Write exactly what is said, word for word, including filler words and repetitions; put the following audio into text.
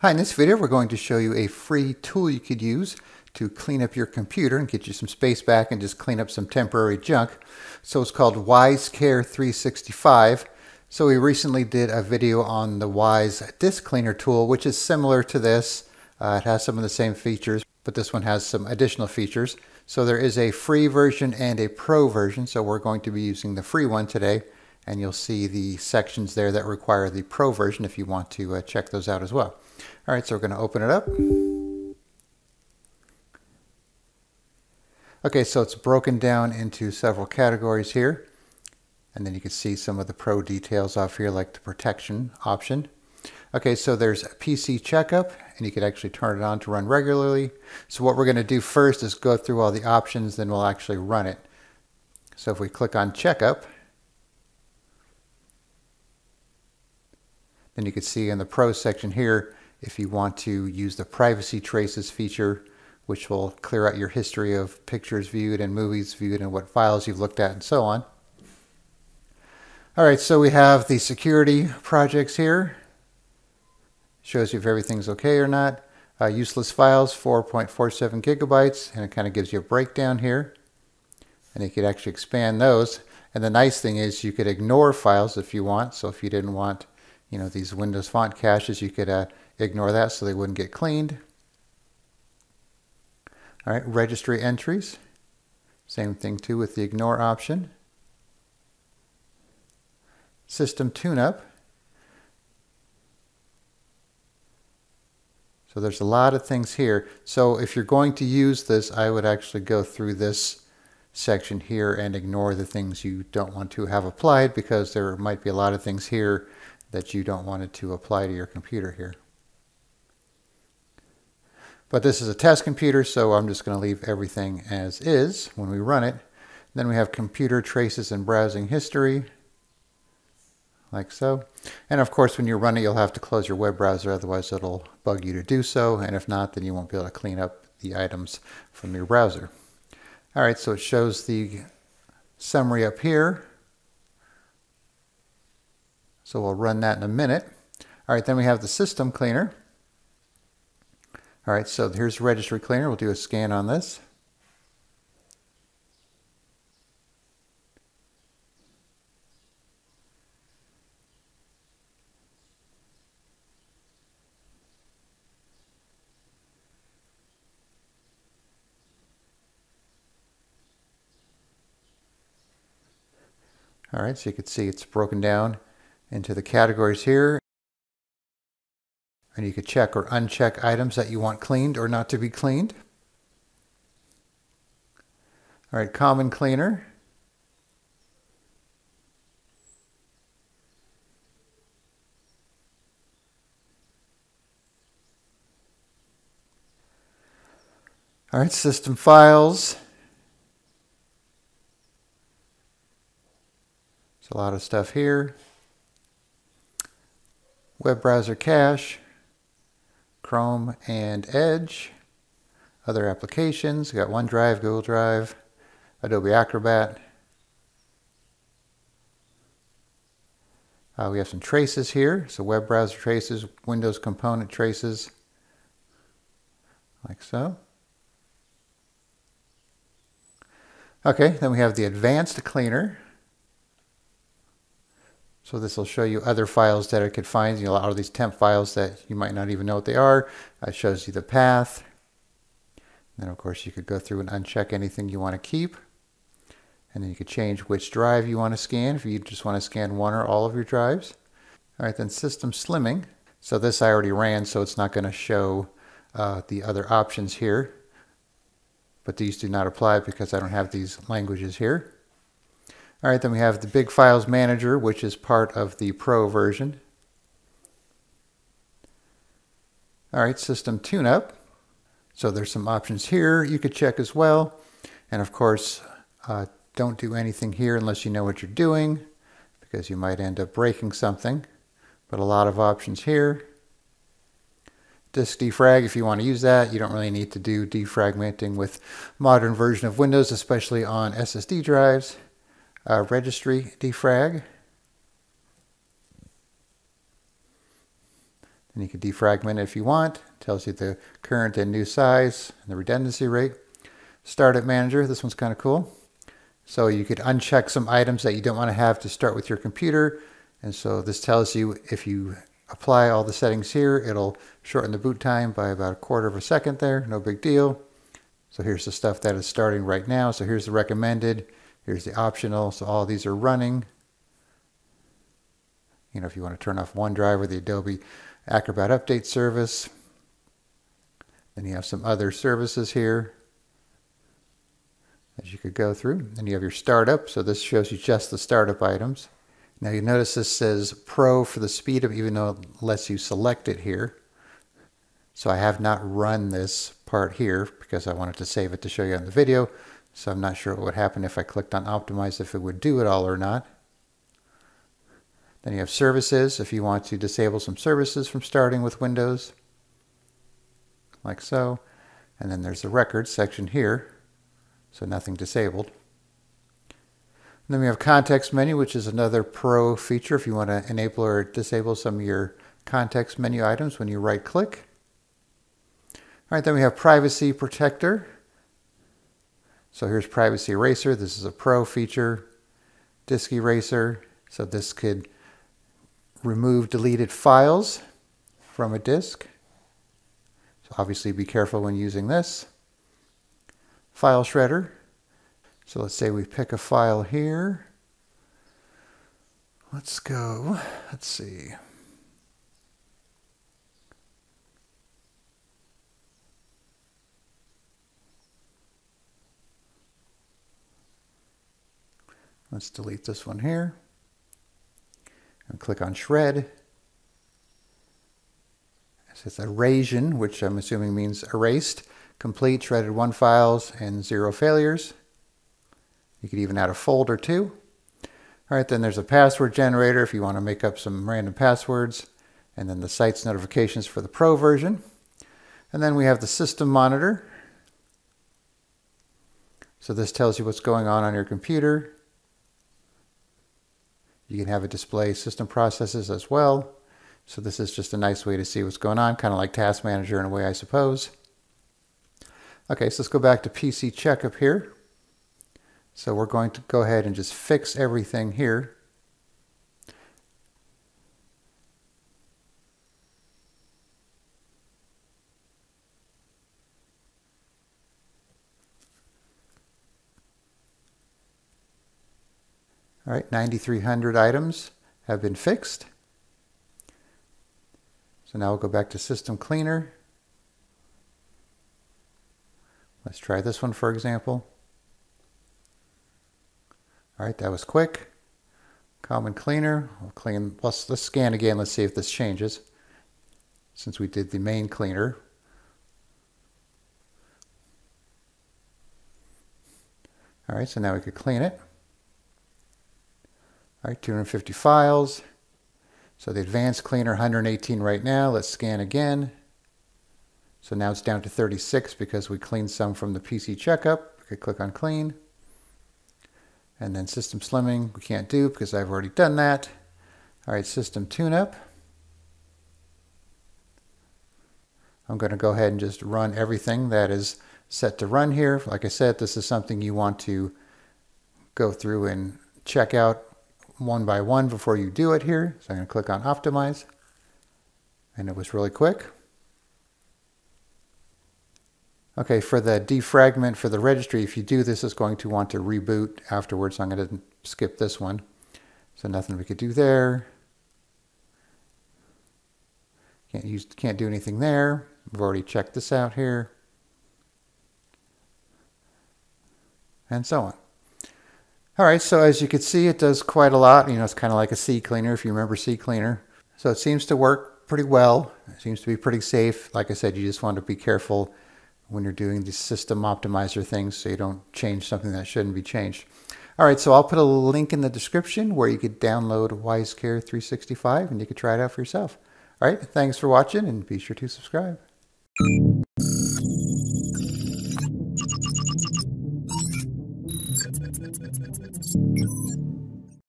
Hi, in this video we're going to show you a free tool you could use to clean up your computer and get you some space back and just clean up some temporary junk. So it's called Wise Care three sixty-five. So we recently did a video on the Wise Disc Cleaner tool, which is similar to this. Uh, it has some of the same features, but this one has some additional features. So there is a free version and a pro version. So we're going to be using the free one today, and you'll see the sections there that require the pro version if you want to uh, check those out as well. All right, so we're going to open it up. Okay, so it's broken down into several categories here. And then you can see some of the pro details off here, like the protection option. Okay, so there's a P C checkup, and you can actually turn it on to run regularly. So what we're going to do first is go through all the options, then we'll actually run it. So if we click on checkup, then you can see in the pro section here, if you want to use the privacy traces feature, which will clear out your history of pictures viewed and movies viewed and what files you've looked at and so on. All right, so we have the security projects here. Shows you if everything's okay or not. Uh, useless files, four point four seven gigabytes, and it kind of gives you a breakdown here. And you could actually expand those. And the nice thing is you could ignore files if you want. So if you didn't want, you know, these Windows font caches, you could uh, ignore that so they wouldn't get cleaned. All right, registry entries. Same thing too with the ignore option. System tune-up. So there's a lot of things here. So if you're going to use this, I would actually go through this section here and ignore the things you don't want to have applied, because there might be a lot of things here that you don't want it to apply to your computer here. But this is a test computer, so I'm just going to leave everything as is when we run it. Then we have computer traces and browsing history, like so. And of course, when you run it, you'll have to close your web browser, otherwise it'll bug you to do so. And if not, then you won't be able to clean up the items from your browser. All right, so it shows the summary up here. So we'll run that in a minute. All right, then we have the system cleaner. All right, so here's the registry cleaner. We'll do a scan on this. All right, so you can see it's broken down into the categories here. And you could check or uncheck items that you want cleaned or not to be cleaned. All right, common cleaner. All right, system files. There's a lot of stuff here. Web browser cache. Chrome and Edge, other applications. We got OneDrive, Google Drive, Adobe Acrobat. Uh, we have some traces here, so web browser traces, Windows component traces, like so. Okay, then we have the advanced cleaner. So this will show you other files that it could find, you know, a lot of these temp files that you might not even know what they are. It shows you the path. And then of course you could go through and uncheck anything you want to keep. And then you could change which drive you want to scan, if you just want to scan one or all of your drives. All right, then system slimming. So this I already ran, so it's not going to show uh, the other options here. But these do not apply because I don't have these languages here. All right, then we have the Big Files Manager, which is part of the Pro version. All right, System Tune-Up. So there's some options here you could check as well. And of course, uh, don't do anything here unless you know what you're doing, because you might end up breaking something. But a lot of options here. Disk defrag, if you want to use that. You don't really need to do defragmenting with modern version of Windows, especially on S S D drives. Uh, registry defrag. and you can defragment it if you want. It tells you the current and new size and the redundancy rate. Startup Manager, this one's kind of cool. So you could uncheck some items that you don't want to have to start with your computer. And so this tells you if you apply all the settings here, it'll shorten the boot time by about a quarter of a second there, no big deal. So here's the stuff that is starting right now. So here's the recommended, here's the optional. So all these are running. You know, if you want to turn off OneDrive or the Adobe Acrobat update service. Then you have some other services here that you could go through. Then you have your startup. So this shows you just the startup items. Now you notice this says Pro for the speed up, even though it lets you select it here. So I have not run this part here because I wanted to save it to show you on the video. So I'm not sure what would happen if I clicked on Optimize, if it would do it all or not. Then you have services, if you want to disable some services from starting with Windows, like so. And then there's the records section here. So nothing disabled. And then we have context menu, which is another pro feature if you want to enable or disable some of your context menu items when you right click. All right, then we have privacy protector. So here's privacy eraser. This is a pro feature. Disk eraser. So this could remove deleted files from a disk. So obviously be careful when using this. File shredder. So let's say we pick a file here. Let's go, let's see. Let's delete this one here. And click on shred. It says erasion, which I'm assuming means erased. Complete, shredded one files, and zero failures. You could even add a folder too. All right, then there's a password generator if you want to make up some random passwords. And then the site's notifications for the pro version. And then we have the system monitor. So this tells you what's going on on your computer. You can have it display system processes as well. So this is just a nice way to see what's going on, kind of like Task Manager in a way, I suppose. Okay, so let's go back to P C Checkup here. So we're going to go ahead and just fix everything here. All right, nine thousand three hundred items have been fixed. So now we'll go back to System Cleaner. Let's try this one, for example. All right, that was quick. Common cleaner, we'll clean, let's, let's scan again, let's see if this changes. Since we did the main cleaner. All right, so now we could clean it. All right, two hundred fifty files. So the advanced cleaner, one hundred eighteen right now, let's scan again. So now it's down to thirty-six because we cleaned some from the P C checkup. We could click on clean. And then system slimming, we can't do because I've already done that. All right, system tune-up. I'm going to go ahead and just run everything that is set to run here. Like I said, this is something you want to go through and check out one by one before you do it here. So I'm going to click on Optimize. And it was really quick. Okay, for the defragment for the registry, if you do this, it's going to want to reboot afterwards. So I'm going to skip this one. So nothing we could do there. Can't use, can't do anything there. We've already checked this out here. And so on. All right, so as you can see, it does quite a lot. You know, it's kind of like a CCleaner, if you remember CCleaner. So it seems to work pretty well. It seems to be pretty safe. Like I said, you just want to be careful when you're doing the system optimizer things so you don't change something that shouldn't be changed. All right, so I'll put a link in the description where you could download Wise Care three sixty-five and you could try it out for yourself. All right, thanks for watching and be sure to subscribe.